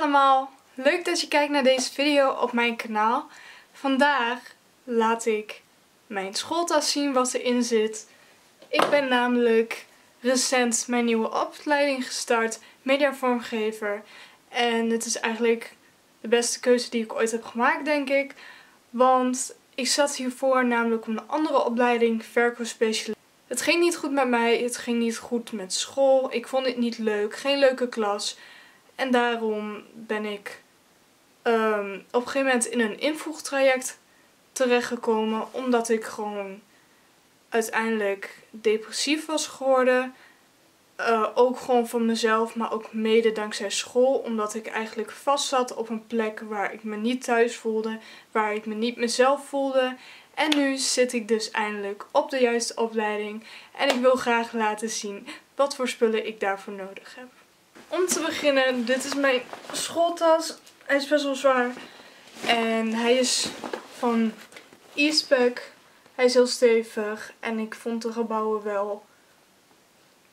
Allemaal, leuk dat je kijkt naar deze video op mijn kanaal. Vandaag laat ik mijn schooltas zien wat erin zit. Ik ben namelijk recent mijn nieuwe opleiding gestart, mediavormgever. En het is eigenlijk de beste keuze die ik ooit heb gemaakt, denk ik. Want ik zat hiervoor namelijk op een andere opleiding, verkoopspecialist. Het ging niet goed met mij, het ging niet goed met school. Ik vond het niet leuk, geen leuke klas. En daarom ben ik op een gegeven moment in een invoegtraject terechtgekomen. Omdat ik gewoon uiteindelijk depressief was geworden. Ook gewoon van mezelf, maar ook mede dankzij school. Omdat ik eigenlijk vast zat op een plek waar ik me niet thuis voelde. Waar ik me niet mezelf voelde. En nu zit ik dus eindelijk op de juiste opleiding. En ik wil graag laten zien wat voor spullen ik daarvoor nodig heb. Om te beginnen, dit is mijn schooltas. Hij is best wel zwaar. En hij is van Eastpak. Hij is heel stevig. En ik vond de gebouwen wel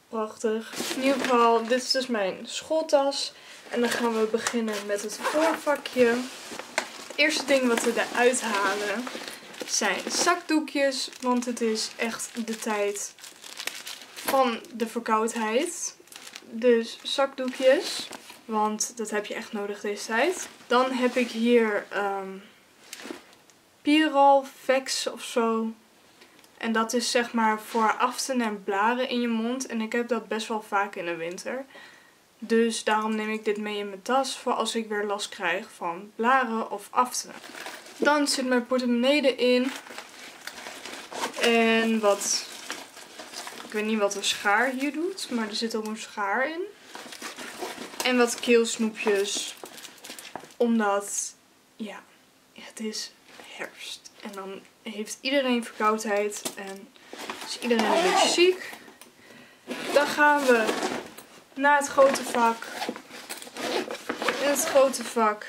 prachtig. In ieder geval, dit is dus mijn schooltas. En dan gaan we beginnen met het voorvakje. Het eerste ding wat we eruit halen zijn zakdoekjes. Want het is echt de tijd van de verkoudheid. Dus zakdoekjes, want dat heb je echt nodig deze tijd. Dan heb ik hier Piralvex of zo. En dat is zeg maar voor aften en blaren in je mond. En ik heb dat best wel vaak in de winter. Dus daarom neem ik dit mee in mijn tas voor als ik weer last krijg van blaren of aften. Dan zit mijn portemonnee in. En wat... Ik weet niet wat een schaar hier doet, maar er zit ook een schaar in. En wat keelsnoepjes, omdat, ja, het is herfst. En dan heeft iedereen verkoudheid en is iedereen een beetje ziek. Dan gaan we naar het grote vak. In het grote vak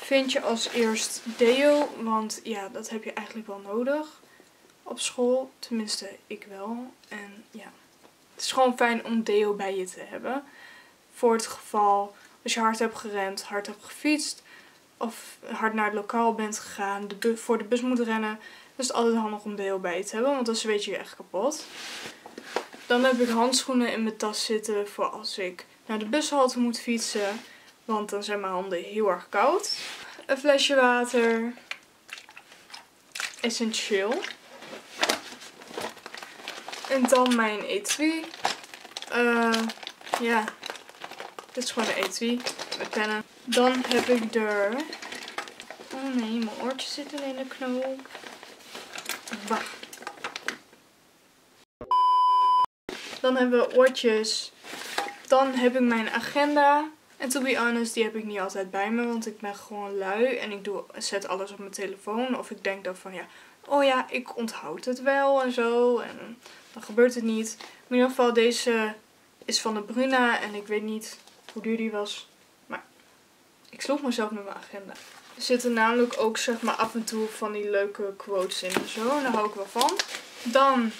vind je als eerst deo, want ja, dat heb je eigenlijk wel nodig. Op school, tenminste ik wel. En ja, het is gewoon fijn om deo bij je te hebben. Voor het geval als je hard hebt gerend, hard hebt gefietst of hard naar het lokaal bent gegaan, voor de bus moet rennen. Dus het is altijd handig om deo bij je te hebben, want dan zweet je je echt kapot. Dan heb ik handschoenen in mijn tas zitten voor als ik naar de bushalte moet fietsen. Want dan zijn mijn handen heel erg koud. Een flesje water. Essentieel. En dan mijn etui. Ja, dit is gewoon de etui met pennen. Dan heb ik er... Oh nee, mijn oortje zit er in de knoop. Wacht. Dan hebben we oortjes. Dan heb ik mijn agenda. En to be honest, die heb ik niet altijd bij me. Want ik ben gewoon lui. En ik zet alles op mijn telefoon. Of ik denk dan van ja... Oh ja, ik onthoud het wel en zo. En dan gebeurt het niet. Maar in ieder geval, deze is van de Bruna. En ik weet niet hoe duur die was. Maar ik sloeg mezelf met mijn agenda. Er zitten namelijk ook zeg maar af en toe van die leuke quotes in en zo. En daar hou ik wel van. Dan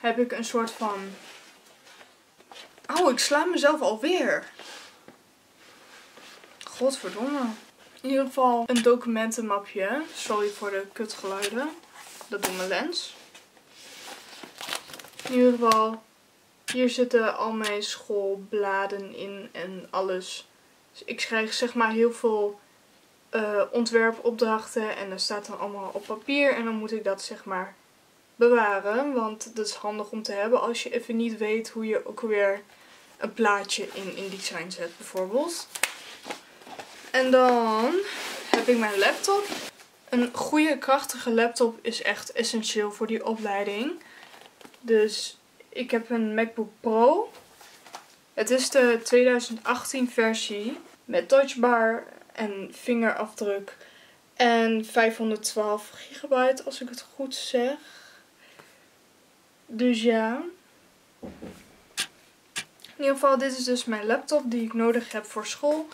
heb ik een soort van... Oh, ik sla mezelf alweer. Godverdomme. In ieder geval een documentenmapje. Sorry voor de kutgeluiden. Dat doet mijn lens. In ieder geval, hier zitten al mijn schoolbladen in en alles. Dus ik krijg zeg maar heel veel ontwerpopdrachten en dat staat dan allemaal op papier. En dan moet ik dat zeg maar bewaren, want dat is handig om te hebben als je even niet weet hoe je ook weer een plaatje in InDesign zet bijvoorbeeld. En dan heb ik mijn laptop. Een goede, krachtige laptop is echt essentieel voor die opleiding. Dus ik heb een MacBook Pro. Het is de 2018 versie met touchbar en vingerafdruk. En 512 GB als ik het goed zeg. Dus ja. In ieder geval, dit is dus mijn laptop die ik nodig heb voor school.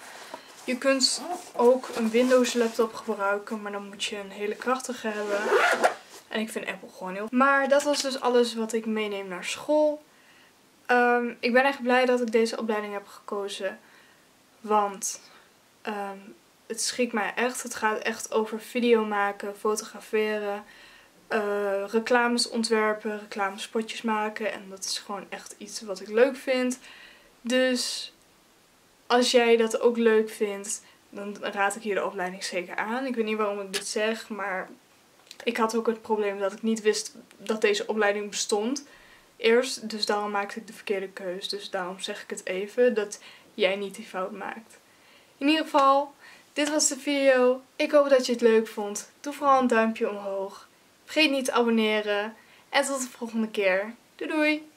Je kunt ook een Windows laptop gebruiken, maar dan moet je een hele krachtige hebben. En ik vind Apple gewoon heel... Maar dat was dus alles wat ik meeneem naar school. Ik ben echt blij dat ik deze opleiding heb gekozen. Want Het schiet mij echt. Het gaat echt over video maken, fotograferen, reclames ontwerpen, reclamespotjes maken. En dat is gewoon echt iets wat ik leuk vind. Dus als jij dat ook leuk vindt, dan raad ik je de opleiding zeker aan. Ik weet niet waarom ik dit zeg, maar ik had ook het probleem dat ik niet wist dat deze opleiding bestond eerst. Dus daarom maakte ik de verkeerde keus. Dus daarom zeg ik het even, dat jij niet die fout maakt. In ieder geval, dit was de video. Ik hoop dat je het leuk vond. Doe vooral een duimpje omhoog. Vergeet niet te abonneren. En tot de volgende keer. Doei doei!